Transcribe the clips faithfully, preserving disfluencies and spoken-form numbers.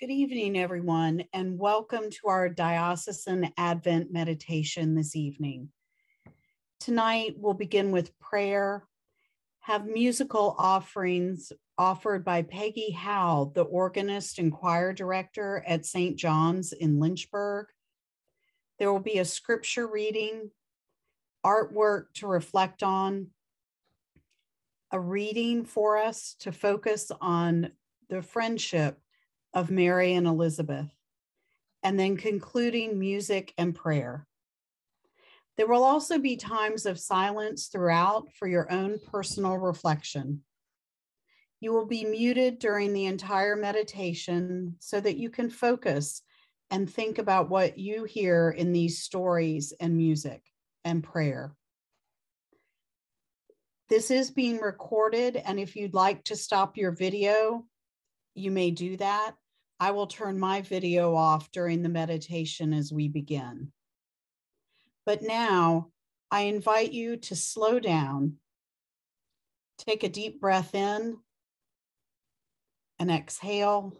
Good evening, everyone, and welcome to our Diocesan Advent meditation this evening. Tonight, we'll begin with prayer, have musical offerings offered by Peggy Howe, the organist and choir director at Saint John's in Lynchburg. There will be a scripture reading, artwork to reflect on, a reading for us to focus on the friendship of Mary and Elizabeth, and then concluding music and prayer. There will also be times of silence throughout for your own personal reflection. You will be muted during the entire meditation so that you can focus and think about what you hear in these stories and music and prayer. This is being recorded, and if you'd like to stop your video, you may do that. I will turn my video off during the meditation as we begin. But now I invite you to slow down, take a deep breath in and exhale,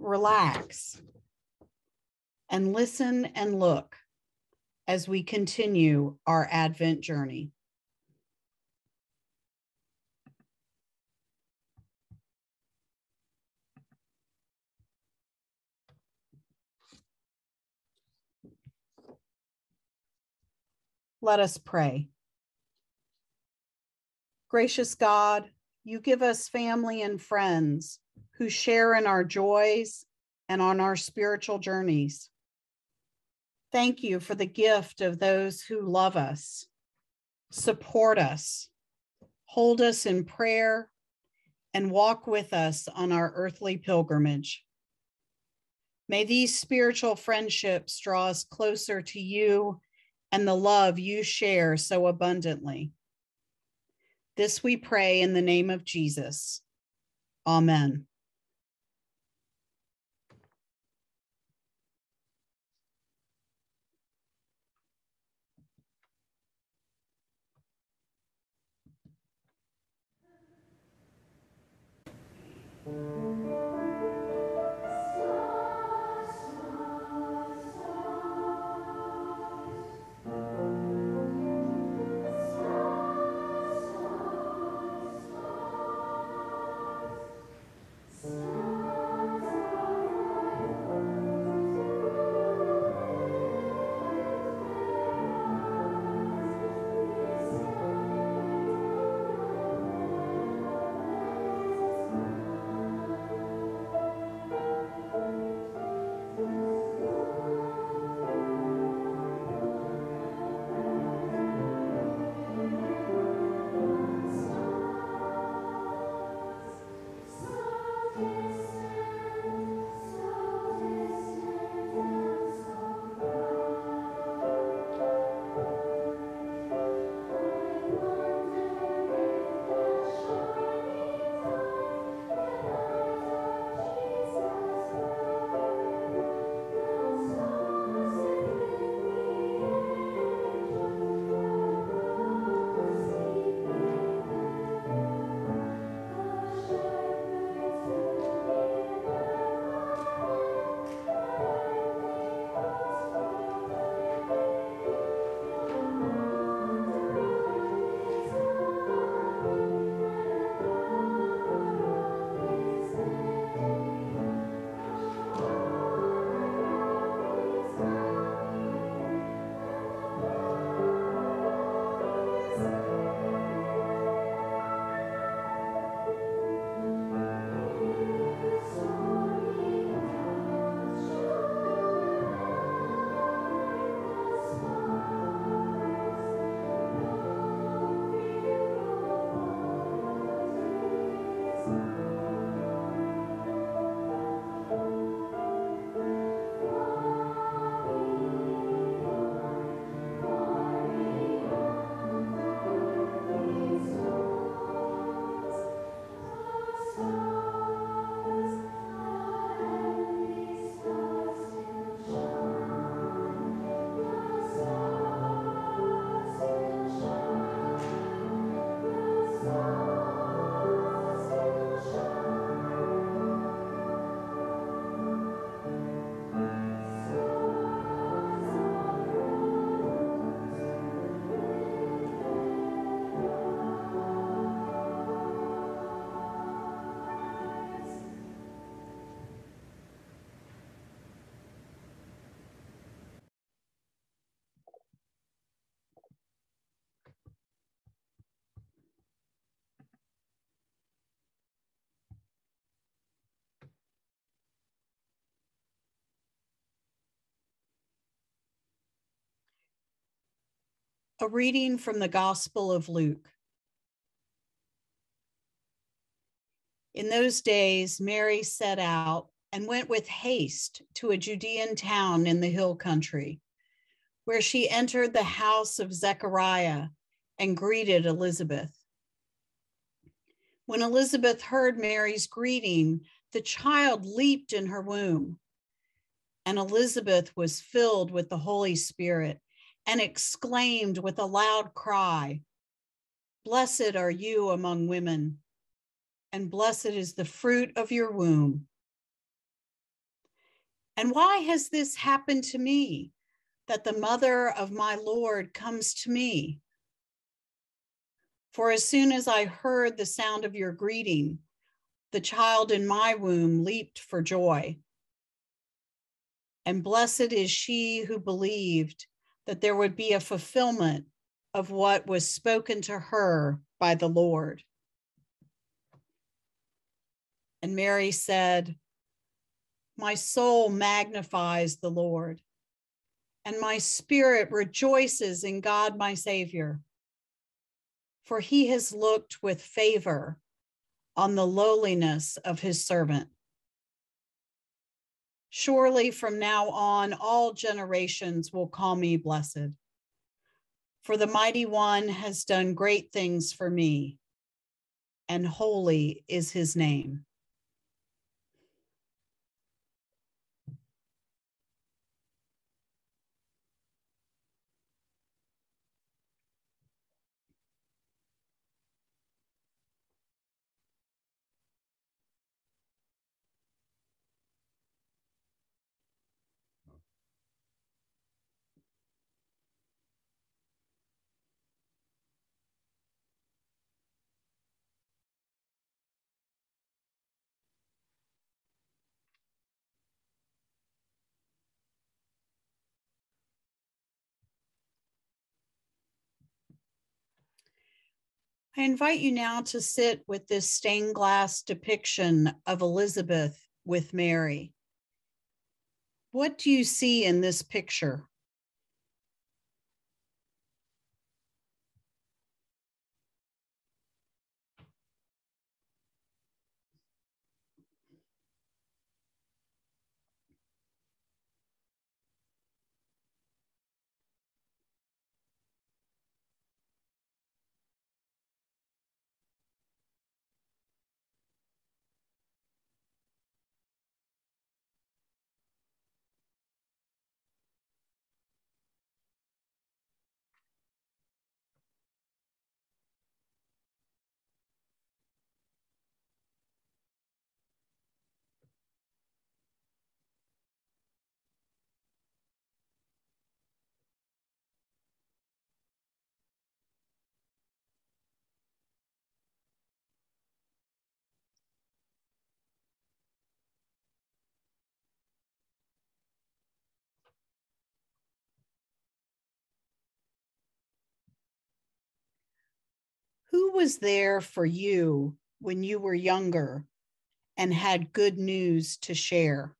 relax, and listen and look as we continue our Advent journey. Let us pray. Gracious God, you give us family and friends who share in our joys and on our spiritual journeys. Thank you for the gift of those who love us, support us, hold us in prayer, and walk with us on our earthly pilgrimage. May these spiritual friendships draw us closer to you and the love you share so abundantly. This we pray in the name of Jesus. Amen. A reading from the Gospel of Luke. In those days, Mary set out and went with haste to a Judean town in the hill country, where she entered the house of Zechariah and greeted Elizabeth. When Elizabeth heard Mary's greeting, the child leaped in her womb, and Elizabeth was filled with the Holy Spirit and exclaimed with a loud cry, "Blessed are you among women, and blessed is the fruit of your womb. And why has this happened to me, that the mother of my Lord comes to me? For as soon as I heard the sound of your greeting, the child in my womb leaped for joy. And blessed is she who believed that there would be a fulfillment of what was spoken to her by the Lord." And Mary said, "My soul magnifies the Lord, and my spirit rejoices in God my Savior, for he has looked with favor on the lowliness of his servant. Surely from now on, all generations will call me blessed. For the Mighty One has done great things for me, and holy is his name." I invite you now to sit with this stained glass depiction of Elizabeth with Mary. What do you see in this picture? Who was there for you when you were younger and had good news to share?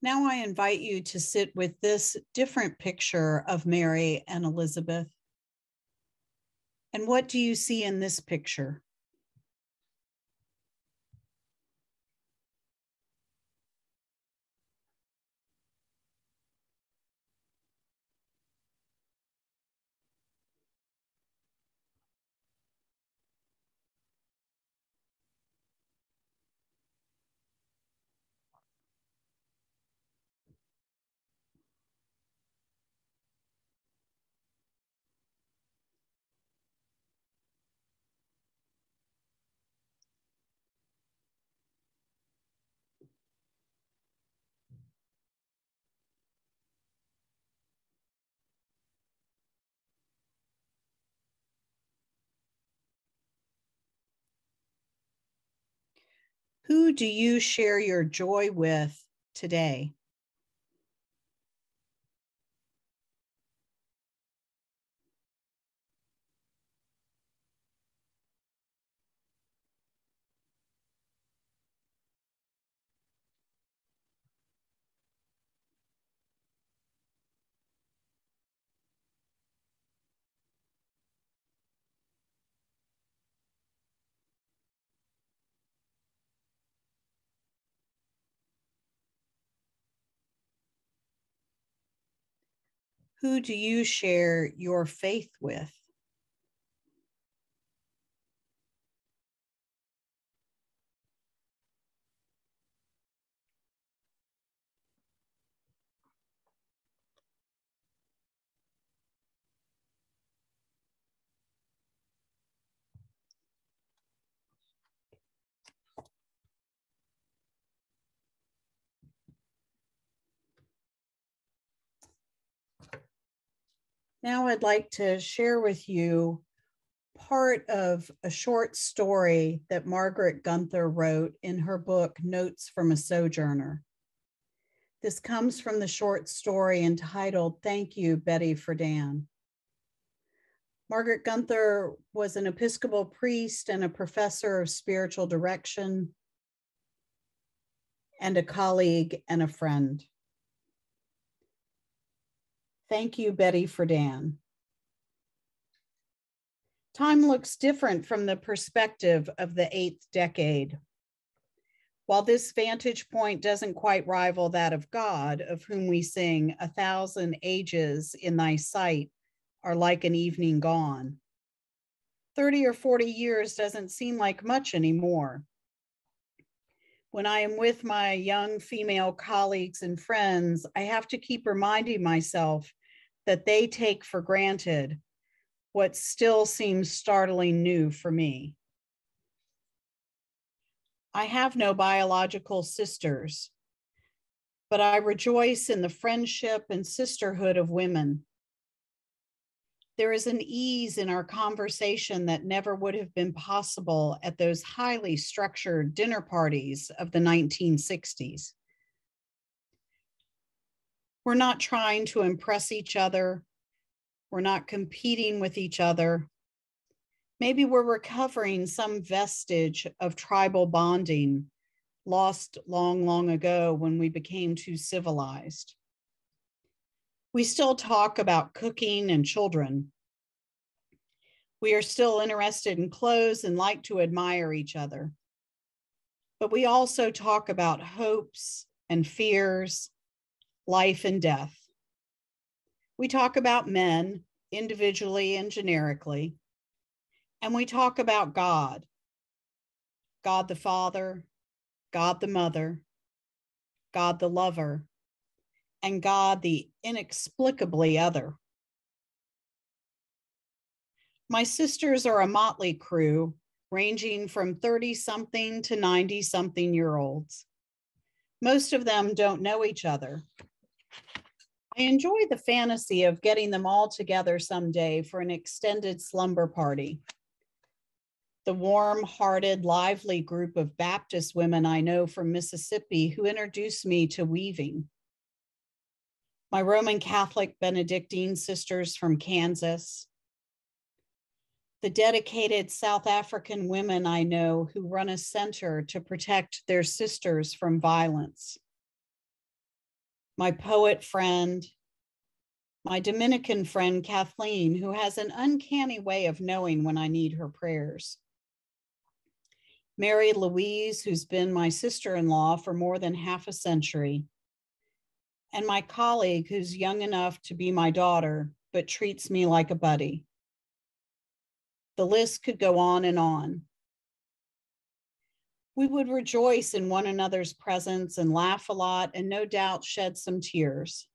Now I invite you to sit with this different picture of Mary and Elizabeth. And what do you see in this picture? Who do you share your joy with today? Who do you share your faith with? Now I'd like to share with you part of a short story that Margaret Guenther wrote in her book, Notes from a Sojourner. This comes from the short story entitled, Thank You, Betty Friedan. Margaret Guenther was an Episcopal priest and a professor of spiritual direction and a colleague and a friend. Thank you, Betty Friedan. Time looks different from the perspective of the eighth decade. While this vantage point doesn't quite rival that of God, of whom we sing, a thousand ages in thy sight are like an evening gone. thirty or forty years doesn't seem like much anymore. When I am with my young female colleagues and friends, I have to keep reminding myself that they take for granted what still seems startling new for me. I have no biological sisters, but I rejoice in the friendship and sisterhood of women. There is an ease in our conversation that never would have been possible at those highly structured dinner parties of the nineteen sixties. We're not trying to impress each other. We're not competing with each other. Maybe we're recovering some vestige of tribal bonding lost long, long ago when we became too civilized. We still talk about cooking and children. We are still interested in clothes and like to admire each other. But we also talk about hopes and fears, life and death. We talk about men individually and generically, and we talk about God, God the Father, God the Mother, God the Lover, and God the inexplicably other. My sisters are a motley crew, ranging from thirty-something to ninety-something-year-olds. Most of them don't know each other. I enjoy the fantasy of getting them all together someday for an extended slumber party. The warm-hearted, lively group of Baptist women I know from Mississippi who introduced me to weaving. My Roman Catholic Benedictine sisters from Kansas, the dedicated South African women I know who run a center to protect their sisters from violence, my poet friend, my Dominican friend Kathleen, who has an uncanny way of knowing when I need her prayers, Mary Louise, who's been my sister-in-law for more than half a century, and my colleague who's young enough to be my daughter, but treats me like a buddy. The list could go on and on. We would rejoice in one another's presence and laugh a lot and no doubt shed some tears.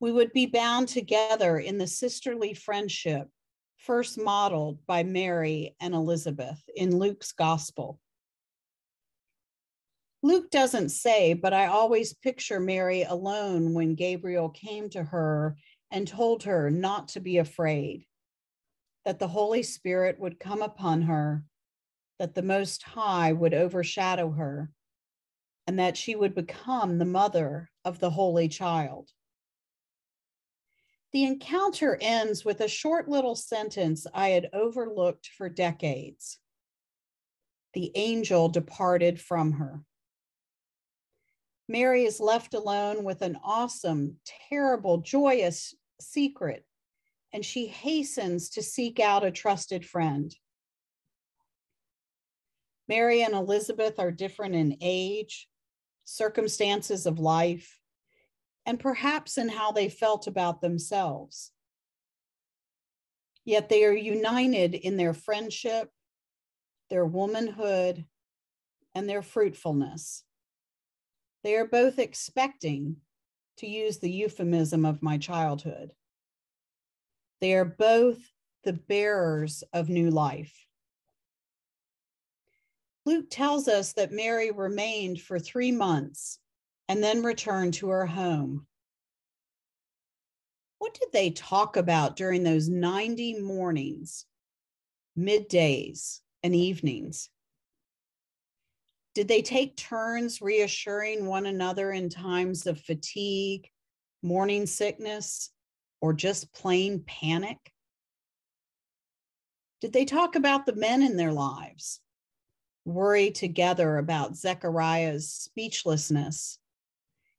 We would be bound together in the sisterly friendship first modeled by Mary and Elizabeth in Luke's Gospel. Luke doesn't say, but I always picture Mary alone when Gabriel came to her and told her not to be afraid, that the Holy Spirit would come upon her that the Most High would overshadow her, and that she would become the mother of the Holy Child. The encounter ends with a short little sentence I had overlooked for decades. The angel departed from her. Mary is left alone with an awesome, terrible, joyous secret, and she hastens to seek out a trusted friend. Mary and Elizabeth are different in age, circumstances of life, and perhaps in how they felt about themselves. Yet they are united in their friendship, their womanhood, and their fruitfulness. They are both expecting, to use the euphemism of my childhood. They are both the bearers of new life. Luke tells us that Mary remained for three months and then returned to her home. What did they talk about during those ninety mornings, middays, and evenings? Did they take turns reassuring one another in times of fatigue, morning sickness, or just plain panic? Did they talk about the men in their lives, worry together about Zechariah's speechlessness,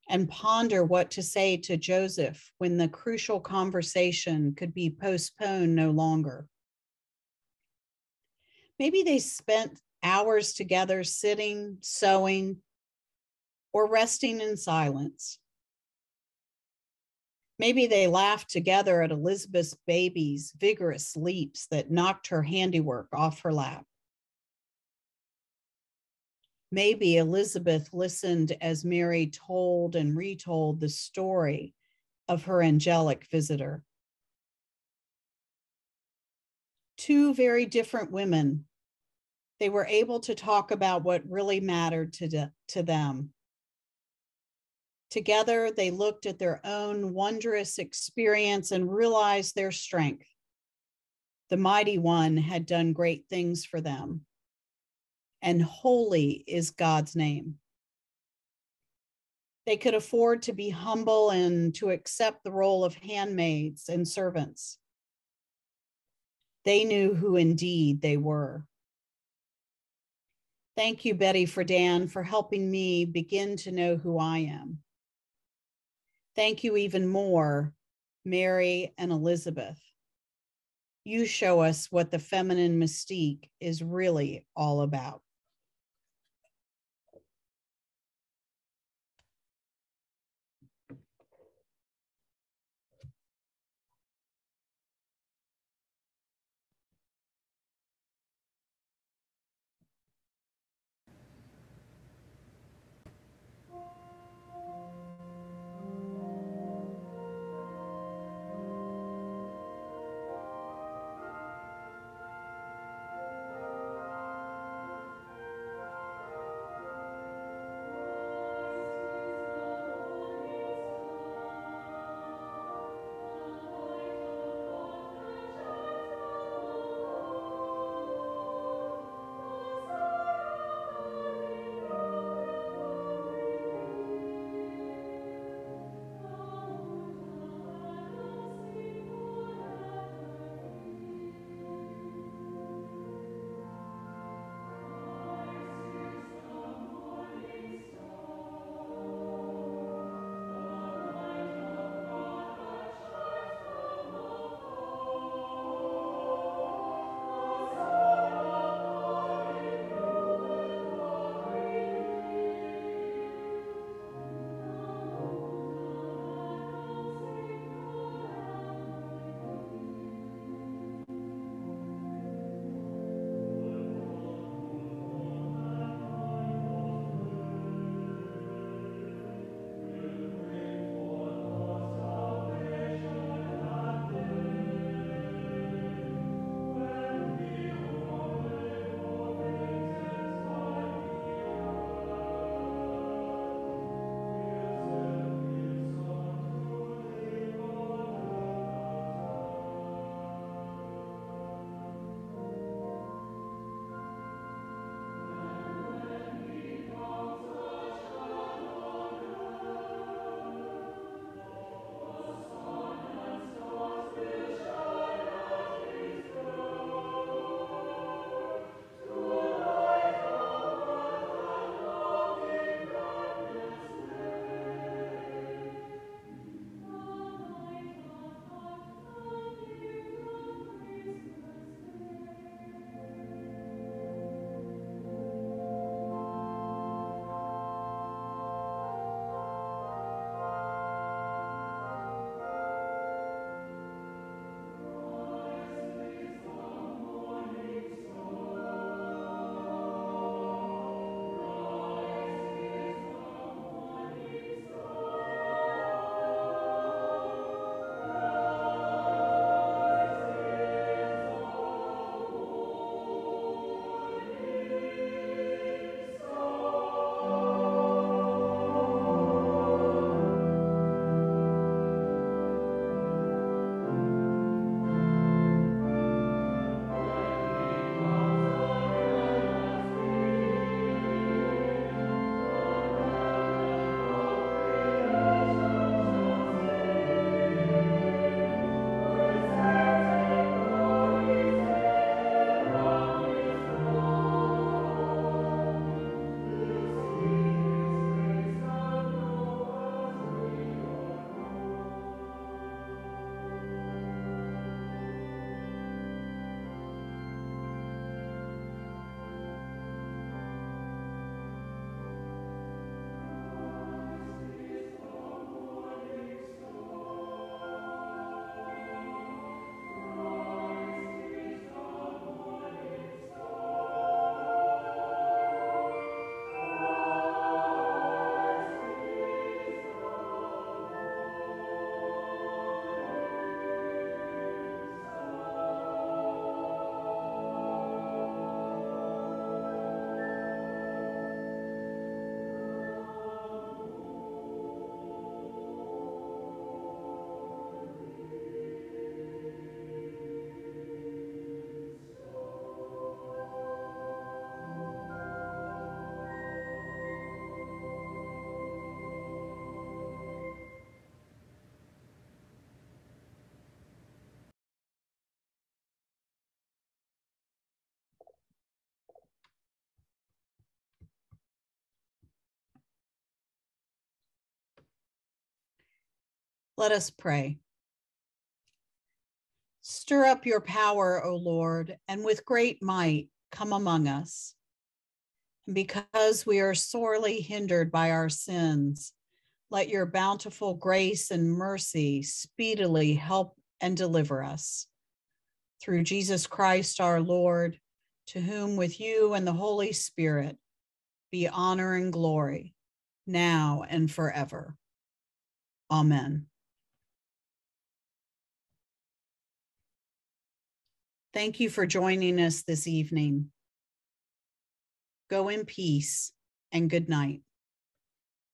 and ponder what to say to Joseph when the crucial conversation could be postponed no longer? Maybe they spent hours together sitting, sewing, or resting in silence. Maybe they laughed together at Elizabeth's baby's vigorous leaps that knocked her handiwork off her lap. Maybe Elizabeth listened as Mary told and retold the story of her angelic visitor. Two very different women. They were able to talk about what really mattered to, de- to them. Together, they looked at their own wondrous experience and realized their strength. The Mighty One had done great things for them, and holy is God's name. They could afford to be humble and to accept the role of handmaids and servants. They knew who indeed they were. Thank you, Betty Friedan, for helping me begin to know who I am. Thank you even more, Mary and Elizabeth. You show us what the feminine mystique is really all about. Let us pray. Stir up your power, O Lord, and with great might come among us. And because we are sorely hindered by our sins, let your bountiful grace and mercy speedily help and deliver us. Through Jesus Christ our Lord, to whom with you and the Holy Spirit be honor and glory, now and forever. Amen. Thank you for joining us this evening. Go in peace and good night.